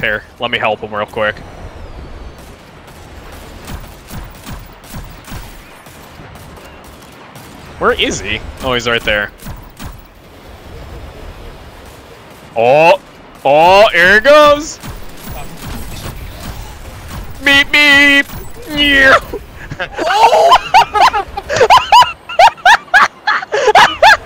Here, let me help him real quick. Where is he? Oh, he's right there. Oh, here he goes! Beep, beep! Yeah. Oh!